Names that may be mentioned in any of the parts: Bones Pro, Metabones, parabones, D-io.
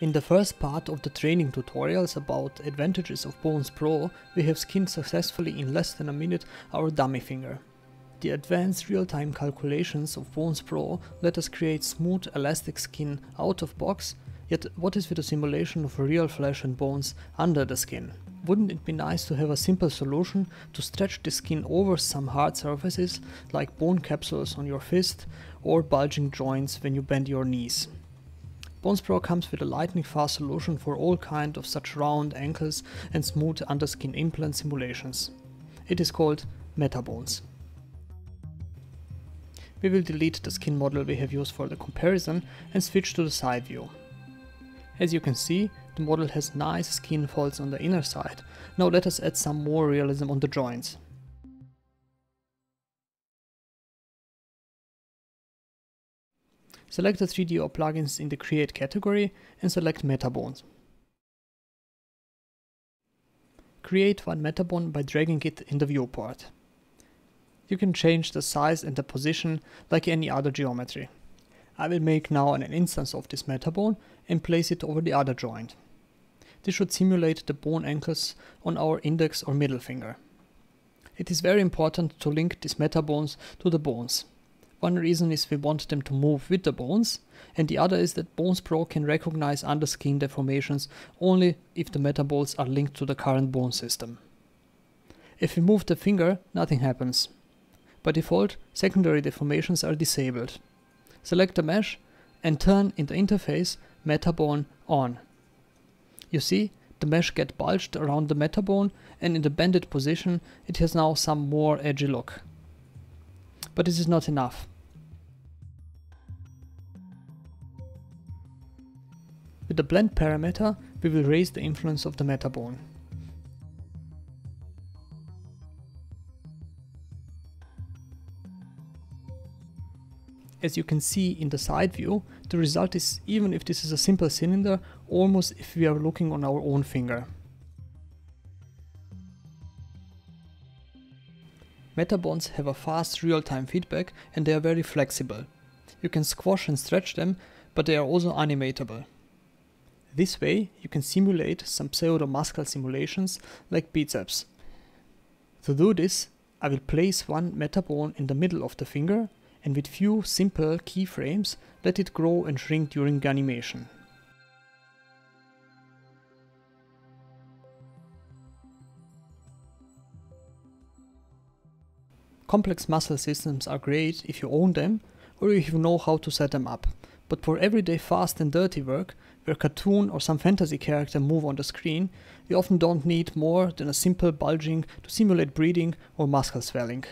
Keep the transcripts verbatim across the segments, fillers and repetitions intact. In the first part of the training tutorials about advantages of Bones Pro, we have skinned successfully in less than a minute our dummy finger. The advanced real-time calculations of Bones Pro let us create smooth elastic skin out of box, yet what is with a simulation of real flesh and bones under the skin? Wouldn't it be nice to have a simple solution to stretch the skin over some hard surfaces like bone capsules on your fist or bulging joints when you bend your knees? Bones Pro comes with a lightning fast solution for all kinds of such round ankles and smooth underskin implant simulations. It is called Metabones. We will delete the skin model we have used for the comparison and switch to the side view. As you can see, the model has nice skin folds on the inner side. Now let us add some more realism on the joints. Select the three D-io plugins in the Create category and select Metabones. Create one metabone by dragging it in the viewport. You can change the size and the position like any other geometry. I will make now an instance of this metabone and place it over the other joint. This should simulate the bone anchors on our index or middle finger. It is very important to link these metabones to the bones. One reason is we want them to move with the bones, and the other is that Bones Pro can recognize underskin deformations only if the metabones are linked to the current bone system. If we move the finger, nothing happens. By default, secondary deformations are disabled. Select the mesh and turn in the interface Metabone on. You see, the mesh gets bulged around the metabone, and in the bended position it has now some more edgy look. But this is not enough. With the blend parameter, we will raise the influence of the metabone. As you can see in the side view, the result is, even if this is a simple cylinder, almost if we are looking on our own finger. Metabones have a fast real-time feedback and they are very flexible. You can squash and stretch them, but they are also animatable. This way you can simulate some pseudo-muscle simulations like biceps. To do this, I will place one metabone in the middle of the finger and with few simple keyframes, let it grow and shrink during animation. Complex muscle systems are great if you own them or if you know how to set them up, but for everyday fast and dirty work, where cartoon or some fantasy character move on the screen, we often don't need more than a simple bulging to simulate breathing or muscle swelling.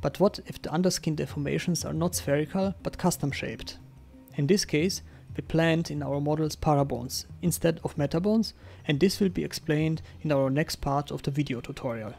But what if the underskin deformations are not spherical but custom shaped? In this case, we planned in our models parabones instead of metabones, and this will be explained in our next part of the video tutorial.